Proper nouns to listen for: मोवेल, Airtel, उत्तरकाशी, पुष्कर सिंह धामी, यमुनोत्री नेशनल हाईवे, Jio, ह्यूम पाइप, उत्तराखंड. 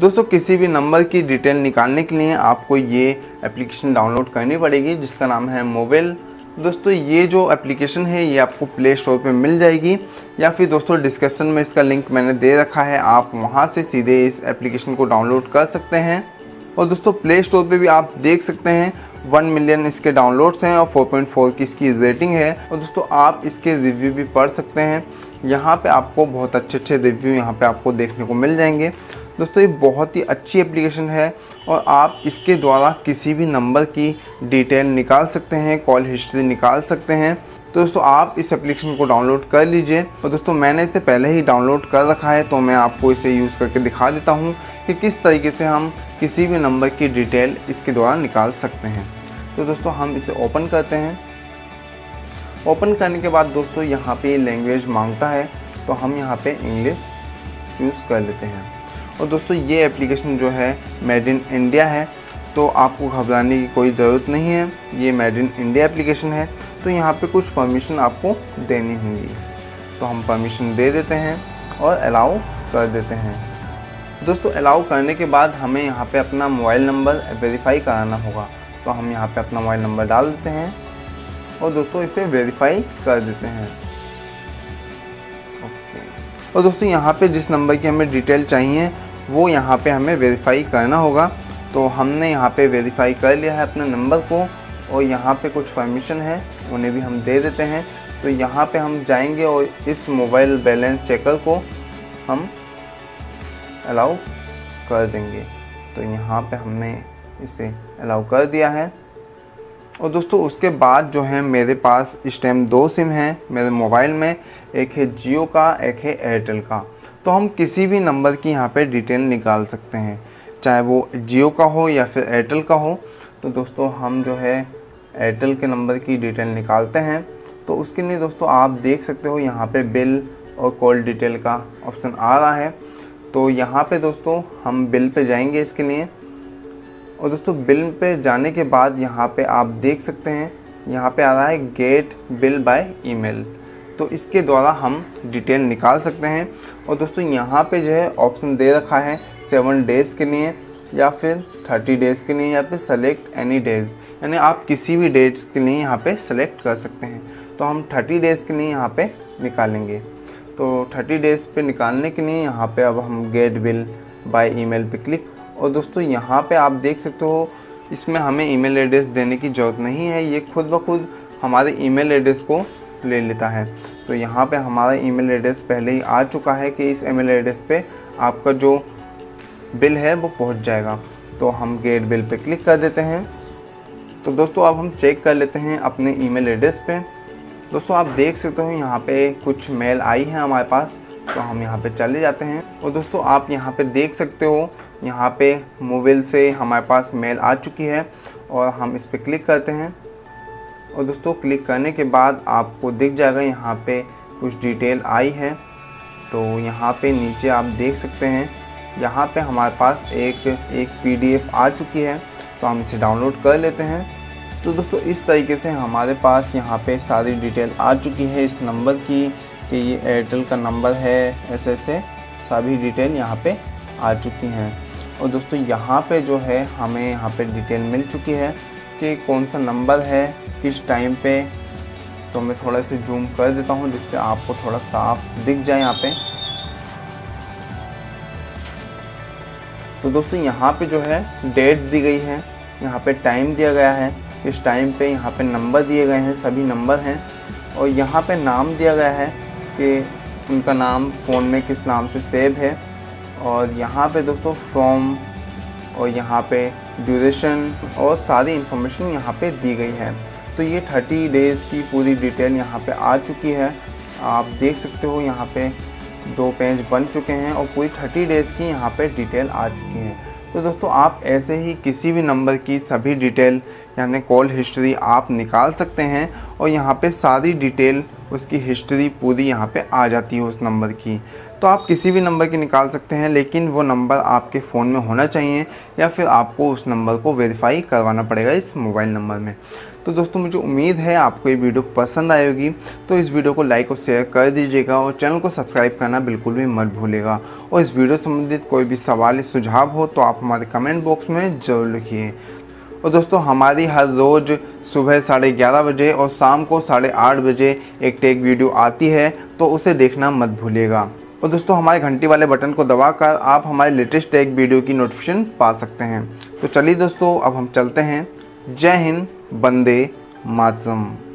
दोस्तों किसी भी नंबर की डिटेल निकालने के लिए आपको ये एप्लीकेशन डाउनलोड करनी पड़ेगी जिसका नाम है मोवेल। दोस्तों ये जो एप्लीकेशन है ये आपको प्ले स्टोर पर मिल जाएगी या फिर दोस्तों डिस्क्रिप्शन में इसका लिंक मैंने दे रखा है, आप वहाँ से सीधे इस एप्लीकेशन को डाउनलोड कर सकते हैं। और दोस्तों प्ले स्टोर पे भी आप देख सकते हैं 1 मिलियन इसके डाउनलोड्स हैं और 4.4 की इसकी रेटिंग है। और दोस्तों आप इसके रिव्यू भी पढ़ सकते हैं, यहाँ पे आपको बहुत अच्छे अच्छे रिव्यू यहाँ पे आपको देखने को मिल जाएंगे। दोस्तों ये बहुत ही अच्छी एप्लीकेशन है और आप इसके द्वारा किसी भी नंबर की डिटेल निकाल सकते हैं, कॉल हिस्ट्री निकाल सकते हैं। तो दोस्तों आप इस एप्लीकेशन को डाउनलोड कर लीजिए। और दोस्तों मैंने इसे पहले ही डाउनलोड कर रखा है तो मैं आपको इसे यूज़ करके दिखा देता हूँ कि किस तरीके से हम किसी भी नंबर की डिटेल इसके द्वारा निकाल सकते हैं। तो दोस्तों हम इसे ओपन करते हैं। ओपन करने के बाद दोस्तों यहाँ पे लैंग्वेज मांगता है तो हम यहाँ पे इंग्लिश चूज़ कर लेते हैं। और दोस्तों ये एप्लीकेशन जो है मेड इन इंडिया है तो आपको घबराने की कोई ज़रूरत नहीं है, ये मेड इन इंडिया एप्लीकेशन है। तो यहाँ पे कुछ परमिशन आपको देनी होंगी तो हम परमिशन दे देते हैं और अलाउ कर देते हैं। दोस्तों अलाउ करने के बाद हमें यहाँ पे अपना मोबाइल नंबर वेरीफाई कराना होगा तो हम यहाँ पे अपना मोबाइल नंबर डाल देते हैं और दोस्तों इसे वेरीफाई कर देते हैं। ओके। और दोस्तों यहाँ पे जिस नंबर की हमें डिटेल चाहिए वो यहाँ पे हमें वेरीफाई करना होगा तो हमने यहाँ पे वेरीफाई कर लिया है अपने नंबर को। और यहाँ पे कुछ परमिशन है उन्हें भी हम दे देते हैं। तो यहाँ पे हम जाएंगे और इस मोबाइल बैलेंस चेकर को हम अलाउ कर देंगे। तो यहाँ पे हमने इसे अलाउ कर दिया है। और दोस्तों उसके बाद जो है मेरे पास इस टाइम 2 सिम हैं मेरे मोबाइल में, एक है जियो का एक है एयरटेल का। तो हम किसी भी नंबर की यहाँ पे डिटेल निकाल सकते हैं चाहे वो जियो का हो या फिर एयरटेल का हो। तो दोस्तों हम जो है एयरटेल के नंबर की डिटेल निकालते हैं तो उसके लिए दोस्तों आप देख सकते हो यहाँ पे बिल और कॉल डिटेल का ऑप्शन आ रहा है। तो यहाँ पे दोस्तों हम बिल पे जाएंगे इसके लिए। और दोस्तों बिल पे जाने के बाद यहाँ पे आप देख सकते हैं यहाँ पे आ रहा है गेट बिल बाय ईमेल, तो इसके द्वारा हम डिटेल निकाल सकते हैं। और दोस्तों यहाँ पे जो है ऑप्शन दे रखा है 7 डेज़ के लिए या फिर 30 डेज़ के लिए या फिर सेलेक्ट एनी डेज़, यानी आप किसी भी डेट्स के लिए यहाँ पे सेलेक्ट कर सकते हैं। तो हम 30 डेज़ के लिए यहाँ पे निकालेंगे। तो 30 डेज़ पे निकालने के लिए यहाँ पे अब हम गेट बिल बाय ईमेल पे क्लिक। और दोस्तों यहाँ पे आप देख सकते हो इसमें हमें ईमेल एड्रेस देने की ज़रूरत नहीं है, ये खुद ब खुद हमारे ईमेल एड्रेस को ले लेता है। तो यहाँ पर हमारा ईमेल एड्रेस पहले ही आ चुका है कि इस ईमेल एड्रेस पर आपका जो बिल है वो पहुँच जाएगा। तो हम गेट बिल पे क्लिक कर देते हैं। तो दोस्तों अब हम चेक कर लेते हैं अपने ईमेल एड्रेस पे। दोस्तों आप देख सकते हो यहाँ पे कुछ मेल आई है हमारे पास तो हम यहाँ पे चले जाते हैं। और दोस्तों आप यहाँ पे देख सकते हो यहाँ पे मोबाइल से हमारे पास मेल आ चुकी है और हम इस पर क्लिक करते हैं। और दोस्तों क्लिक करने के बाद आपको दिख जाएगा यहाँ पर कुछ डिटेल आई है। तो यहाँ पर नीचे आप देख सकते हैं यहाँ पे हमारे पास एक PDF आ चुकी है तो हम इसे डाउनलोड कर लेते हैं। तो दोस्तों इस तरीके से हमारे पास यहाँ पे सारी डिटेल आ चुकी है इस नंबर की कि ये एयरटेल का नंबर है, ऐसे सभी डिटेल यहाँ पे आ चुकी हैं। और दोस्तों यहाँ पे जो है हमें यहाँ पे डिटेल मिल चुकी है कि कौन सा नंबर है किस टाइम पे। तो मैं थोड़ा सा जूम कर देता हूँ जिससे आपको थोड़ा साफ दिख जाए यहाँ पर। तो दोस्तों यहाँ पे जो है डेट दी गई है, यहाँ पे टाइम दिया गया है किस टाइम पे, यहाँ पे नंबर दिए गए हैं सभी नंबर हैं। और यहाँ पे नाम दिया गया है कि उनका नाम फ़ोन में किस नाम से सेव है। और यहाँ पे दोस्तों फॉर्म और यहाँ पे ड्यूरेशन और सारी इन्फॉर्मेशन यहाँ पे दी गई है। तो ये 30 डेज़ की पूरी डिटेल यहाँ पे आ चुकी है, आप देख सकते हो यहाँ पे 2 पेज बन चुके हैं और पूरी 30 डेज़ की यहाँ पे डिटेल आ चुकी है। तो दोस्तों आप ऐसे ही किसी भी नंबर की सभी डिटेल यानी कॉल हिस्ट्री आप निकाल सकते हैं और यहाँ पे सारी डिटेल उसकी हिस्ट्री पूरी यहाँ पे आ जाती है उस नंबर की। तो तो आप किसी भी नंबर की निकाल सकते हैं, लेकिन वो नंबर आपके फ़ोन में होना चाहिए या फिर आपको उस नंबर को वेरीफाई करवाना पड़ेगा इस मोबाइल नंबर में। तो दोस्तों मुझे उम्मीद है आपको ये वीडियो पसंद आई होगी, तो इस वीडियो को लाइक और शेयर कर दीजिएगा और चैनल को सब्सक्राइब करना बिल्कुल भी मत भूलिएगा। और इस वीडियो संबंधित कोई भी सवाल या सुझाव हो तो आप हमारे कमेंट बॉक्स में ज़रूर लिखिए। और दोस्तों हमारी हर रोज़ सुबह 11:30 बजे और शाम को 8:30 बजे एक टेक वीडियो आती है, तो उसे देखना मत भूलिएगा। और दोस्तों हमारे घंटी वाले बटन को दबाकर आप हमारे लेटेस्ट टेक वीडियो की नोटिफिकेशन पा सकते हैं। तो चलिए दोस्तों अब हम चलते हैं। जय हिंद, वंदे मातरम।